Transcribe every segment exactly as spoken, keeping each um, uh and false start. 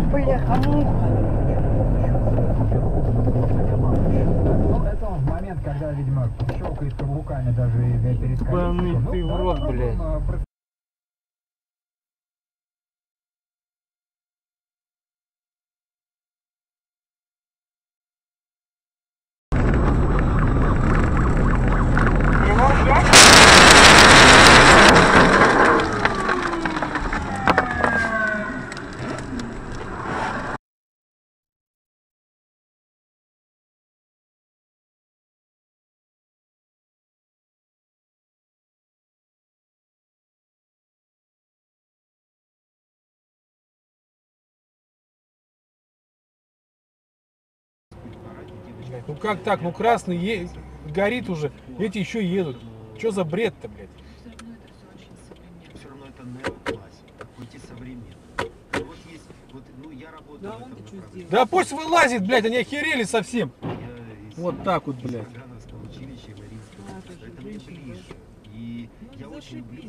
ты, бля, хамуха. Ну, это он в момент, когда, видимо, щелкает каблуками даже и перескакивает. Ну, ты в рот, блядь. Ну как так? Ну красный е... горит уже, эти еще едут. Что за бред-то, блядь? Все равно это неоклассик, какой-то современный. Вот есть, вот, ну я работаю. Да, он что сделал? Да пусть вылазит, блядь, они охерели совсем. Вот так вот, блядь. Это мне ближе. И я очень люблю.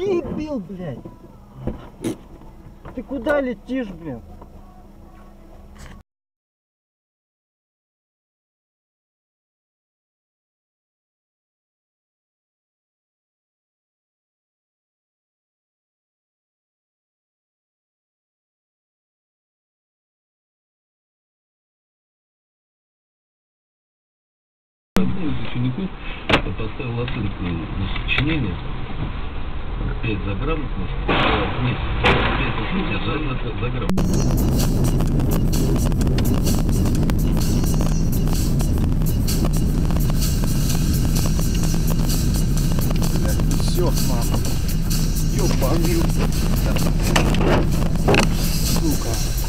Дебил, блядь! Ты куда летишь, блин? Учеников поставил оценку на сочинение пять за грамотность, нет, пять за грамотность. Все, мама. Ёбаный. Сука.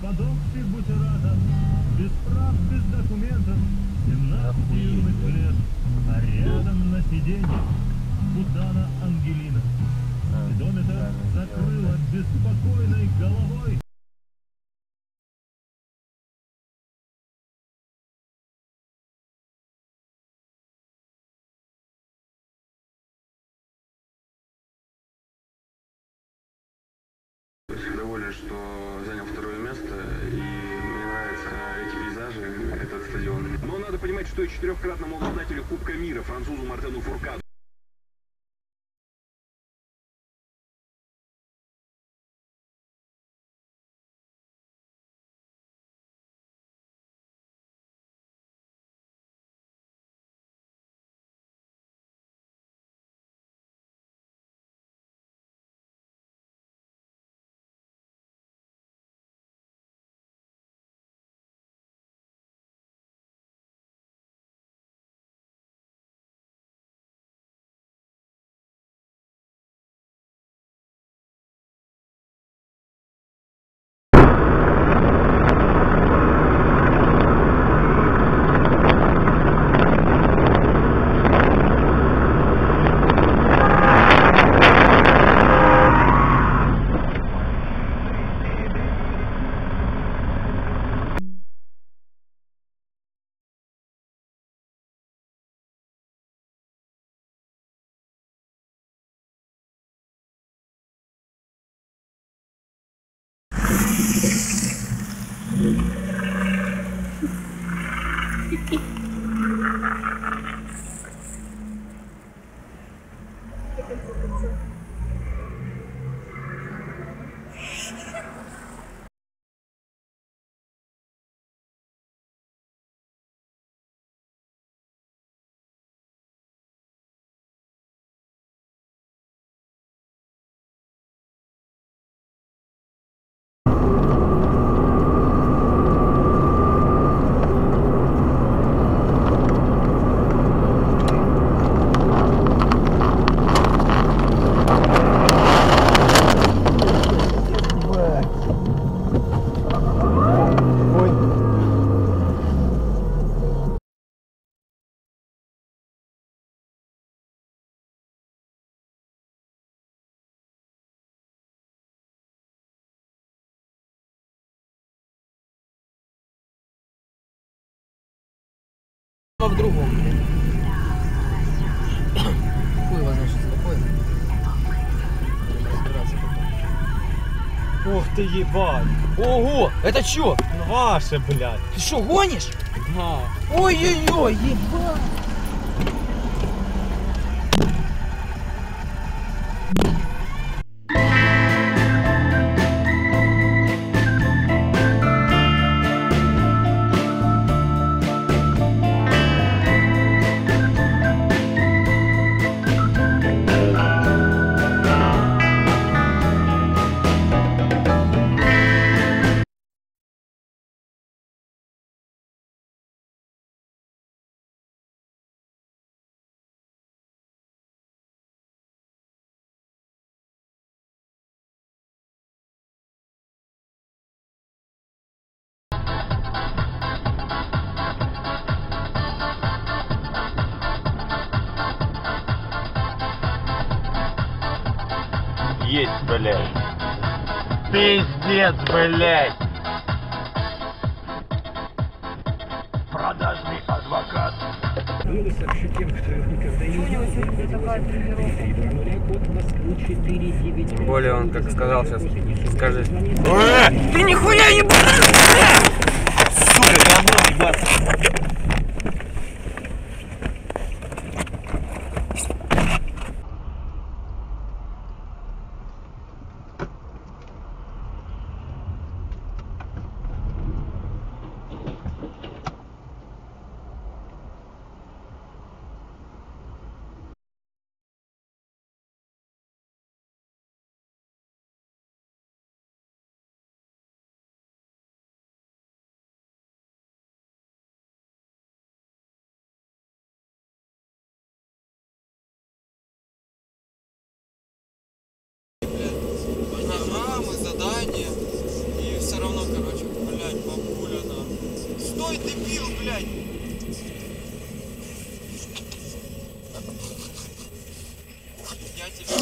Продукты будь рада, без прав, без документов, семнадцать юных лет, а рядом на сиденье Путана Ангелина. Спидометр закрыла беспокойной головой. Довольно, что занял второе место, и мне нравятся эти пейзажи, этот стадион. Но надо понимать, что и четырехкратному обладателю Кубка мира французу Мартену Фуркаду. В другом. Какой возносит такой? Ох ты ебать! Ого! Это чё? Ваше, блядь! Ты что, гонишь? Да. Ой-ой-ой, ебать! Есть, блядь. Пиздец, блядь. Продажный адвокат. Было сообщением, что я никогда не видел. Тем более он, как сказал сейчас, скажи. Ты нихуя не будешь! Сука, ебаться!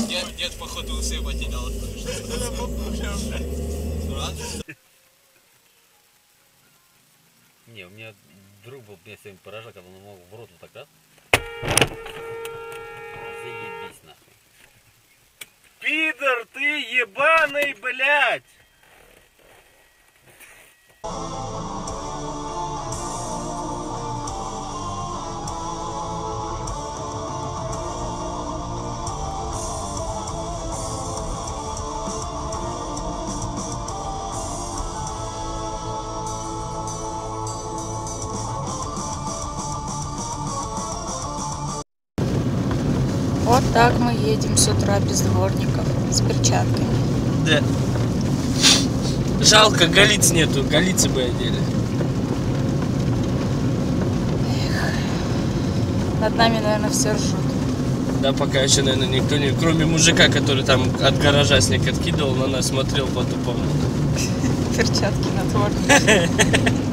Дед, дед, походу, усы потерял. Не, у меня друг был без своим порожаком, он мог в рот вот так, да? Заебись нахуй. Пидор, ты ебаный, блядь! Вот так мы едем с утра без дворников, с перчатками. Да. Жалко, голиц нету, голицы бы одели. Эх. Над нами, наверное, все ржут. Да, пока еще, наверное, никто не... Кроме мужика, который там от гаража снег откидывал, на нас смотрел по-тупому. Перчатки на дворниках.